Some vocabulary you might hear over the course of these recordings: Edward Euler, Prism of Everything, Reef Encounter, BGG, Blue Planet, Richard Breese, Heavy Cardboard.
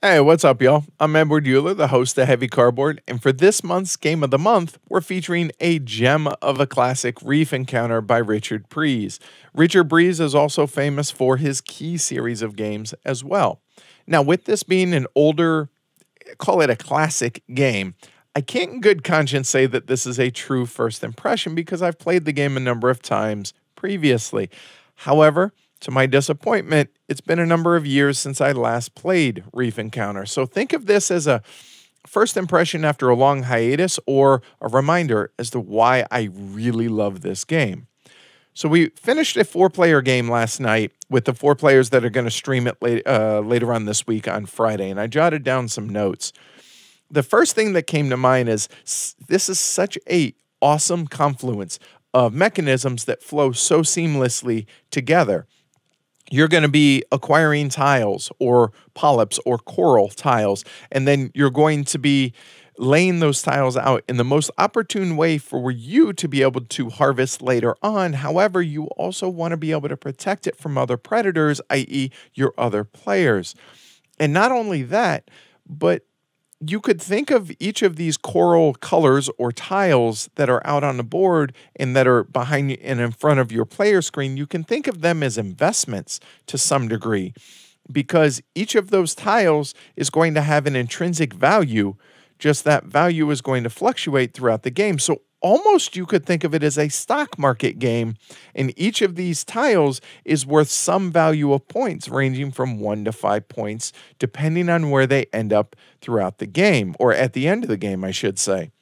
Hey, what's up, y'all? I'm Edward Euler, the host of Heavy Cardboard, and for this month's Game of the Month, we're featuring a gem of a classic, Reef Encounter by Richard Breese. Richard Breese is also famous for his Key series of games as well. Now, with this being an older, call it a classic game, I can't in good conscience say that this is a true first impression because I've played the game a number of times previously. However, to my disappointment, it's been a number of years since I last played Reef Encounter. So think of this as a first impression after a long hiatus or a reminder as to why I really love this game. So we finished a four-player game last night with the four players that are going to stream it later on this week on Friday, and I jotted down some notes. The first thing that came to mind is this is such an awesome confluence of mechanisms that flow so seamlessly together. You're going to be acquiring tiles or polyps or coral tiles, and then you're going to be laying those tiles out in the most opportune way for you to be able to harvest later on. However, you also want to be able to protect it from other predators, i.e. your other players. And not only that, but you could think of each of these coral colors or tiles that are out on the board and that are behind you and in front of your player screen. You can think of them as investments to some degree because each of those tiles is going to have an intrinsic value. Just that value is going to fluctuate throughout the game. So almost you could think of it as a stock market game, and each of these tiles is worth some value of points ranging from 1 to 5 points depending on where they end up throughout the game, or at the end of the game, I should say.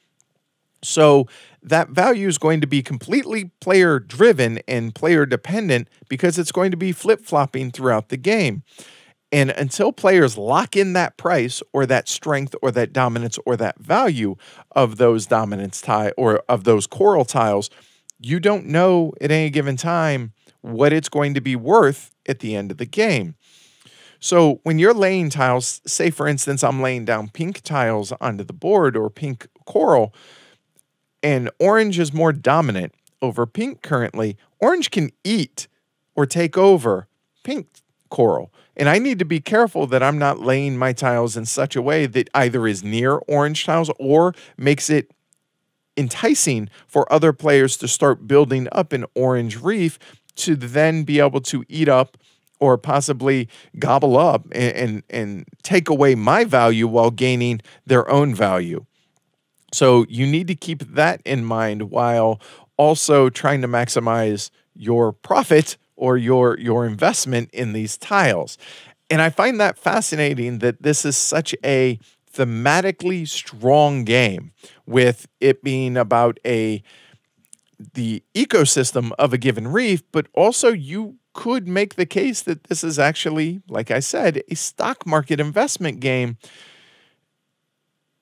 So that value is going to be completely player driven and player dependent because it's going to be flip-flopping throughout the game. And until players lock in that price or that strength or that dominance or that value of those dominance tile or of those coral tiles, you don't know at any given time what it's going to be worth at the end of the game. So when you're laying tiles, say for instance, I'm laying down pink tiles onto the board or pink coral, and orange is more dominant over pink currently. Orange can eat or take over pink coral. And I need to be careful that I'm not laying my tiles in such a way that either is near orange tiles or makes it enticing for other players to start building up an orange reef to then be able to eat up or possibly gobble up and take away my value while gaining their own value. So you need to keep that in mind while also trying to maximize your profit or your investment in these tiles. And I find that fascinating that this is such a thematically strong game, with it being about the ecosystem of a given reef, but also you could make the case that this is actually, like I said, a stock market investment game.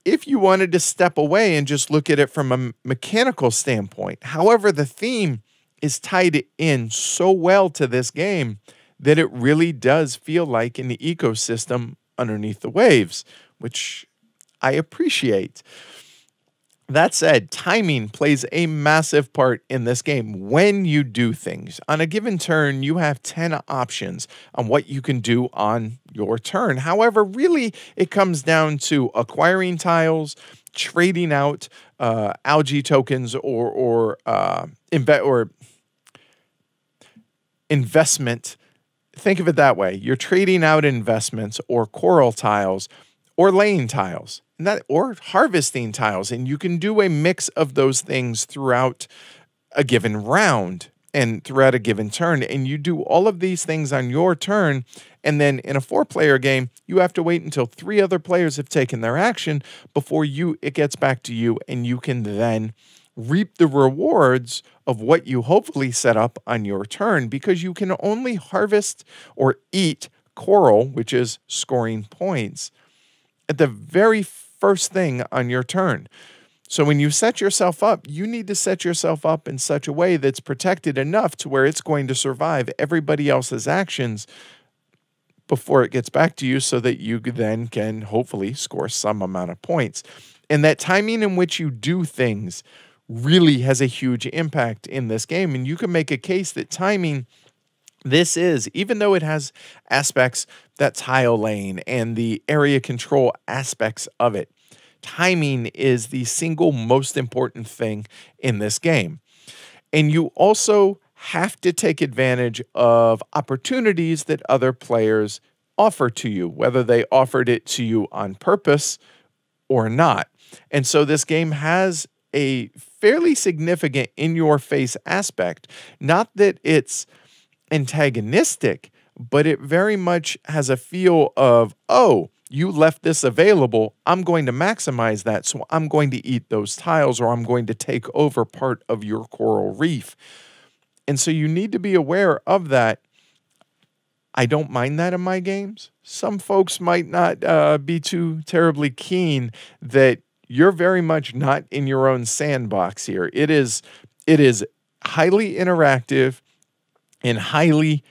If you wanted to step away and just look at it from a mechanical standpoint. However, the theme is tied in so well to this game that it really does feel like an ecosystem underneath the waves, which I appreciate. That said, timing plays a massive part in this game. When you do things on a given turn, you have 10 options on what you can do on your turn. However, really it comes down to acquiring tiles, trading out algae tokens or investment. Think of it that way. You're trading out investments or coral tiles or laying tiles or harvesting tiles. And you can do a mix of those things throughout a given round and throughout a given turn. And you do all of these things on your turn. And then in a four-player game, you have to wait until 3 other players have taken their action before it gets back to you, and you can then reap the rewards of what you hopefully set up on your turn, because you can only harvest or eat coral, which is scoring points, at the very first thing on your turn. So when you set yourself up, you need to set yourself up in such a way that's protected enough to where it's going to survive everybody else's actions before it gets back to you, so that you then can hopefully score some amount of points. And that timing in which you do things really has a huge impact in this game. And you can make a case that timing This is, even though it has aspects that tile laying and the area control aspects of it, timing is the single most important thing in this game. And you also have to take advantage of opportunities that other players offer to you, whether they offered it to you on purpose or not. And so this game has a fairly significant in-your-face aspect. Not that it's antagonistic, but it very much has a feel of, oh, you left this available, I'm going to maximize that, so I'm going to eat those tiles, or I'm going to take over part of your coral reef. And so you need to be aware of that. I don't mind that in my games. Some folks might not be too terribly keen that you're very much not in your own sandbox here. It is highly interactive and highly,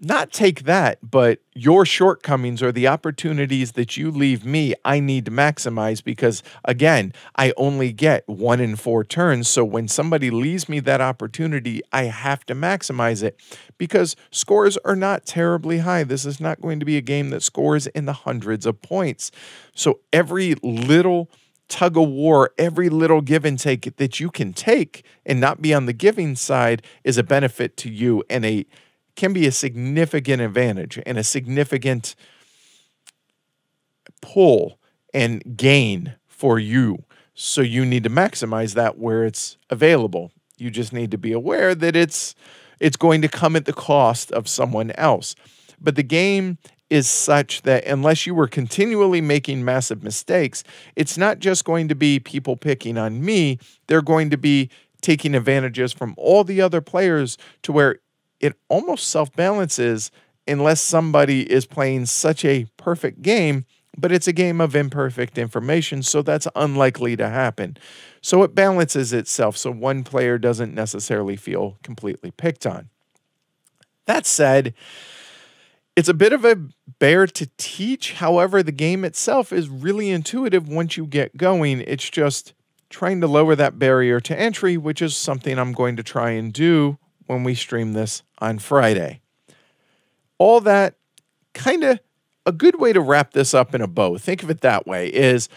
not take that, but your shortcomings or the opportunities that you leave me, I need to maximize, because, again, I only get 1 in 4 turns. So when somebody leaves me that opportunity, I have to maximize it, because scores are not terribly high. This is not going to be a game that scores in the hundreds of points. So every little tug of war, every little give and take that you can take and not be on the giving side is a benefit to you, and a can be a significant advantage and a significant pull and gain for you. So you need to maximize that where it's available. You just need to be aware that it's going to come at the cost of someone else. But the game is such that unless you were continually making massive mistakes, it's not just going to be people picking on me. They're going to be taking advantages from all the other players, to where it almost self-balances unless somebody is playing such a perfect game, but it's a game of imperfect information, so that's unlikely to happen. So it balances itself, so one player doesn't necessarily feel completely picked on. That said, it's a bit of a bear to teach. However, the game itself is really intuitive once you get going. It's just trying to lower that barrier to entry, which is something I'm going to try and do when we stream this on Friday. All that, kind of a good way to wrap this up in a bow, think of it that way, is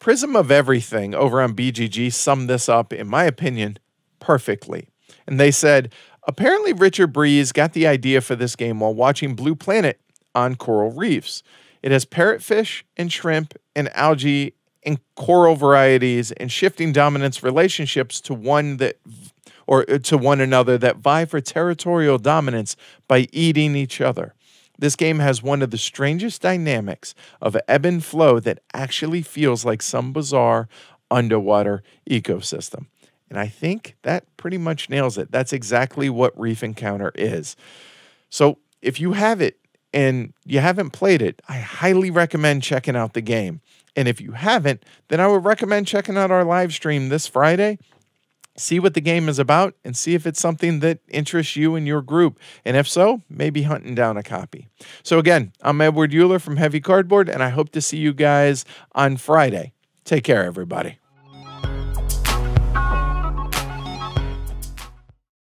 Prism of Everything over on BGG summed this up, in my opinion, perfectly. And they said, apparently Richard Breese got the idea for this game while watching Blue Planet on coral reefs. It has parrotfish and shrimp and algae and coral varieties and shifting dominance relationships to one another that vie for territorial dominance by eating each other. This game has one of the strangest dynamics of ebb and flow that actually feels like some bizarre underwater ecosystem. And I think that pretty much nails it. That's exactly what Reef Encounter is. So if you have it and you haven't played it, I highly recommend checking out the game. And if you haven't, then I would recommend checking out our live stream this Friday. See what the game is about and see if it's something that interests you and your group. And if so, maybe hunting down a copy. So again, I'm Edward Euler from Heavy Cardboard, and I hope to see you guys on Friday. Take care, everybody.